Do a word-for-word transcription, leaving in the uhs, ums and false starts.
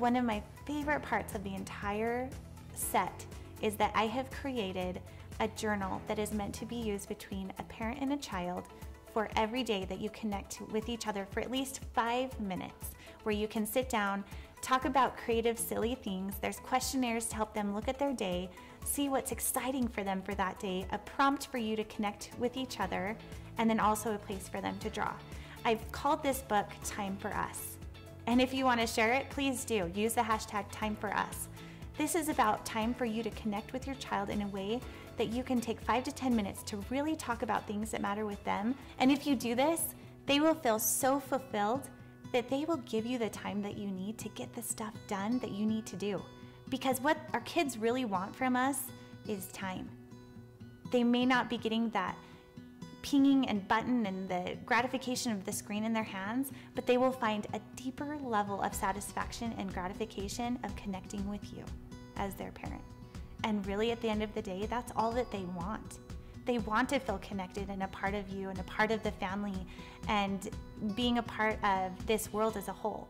One of my favorite parts of the entire set is that I have created a journal that is meant to be used between a parent and a child for every day that you connect with each other for at least five minutes, where you can sit down, talk about creative, silly things. There's questionnaires to help them look at their day, see what's exciting for them for that day, a prompt for you to connect with each other, and then also a place for them to draw. I've called this book Time for Us. And if you want to share it, please do. Use the hashtag Time for Us. This is about time for you to connect with your child in a way that you can take five to ten minutes to really talk about things that matter with them. And if you do this, they will feel so fulfilled that they will give you the time that you need to get the stuff done that you need to do. Because what our kids really want from us is time. They may not be getting that pinging and button and the gratification of the screen in their hands, but they will find a deeper level of satisfaction and gratification of connecting with you as their parent. And really, at the end of the day, that's all that they want. They want to feel connected and a part of you and a part of the family and being a part of this world as a whole.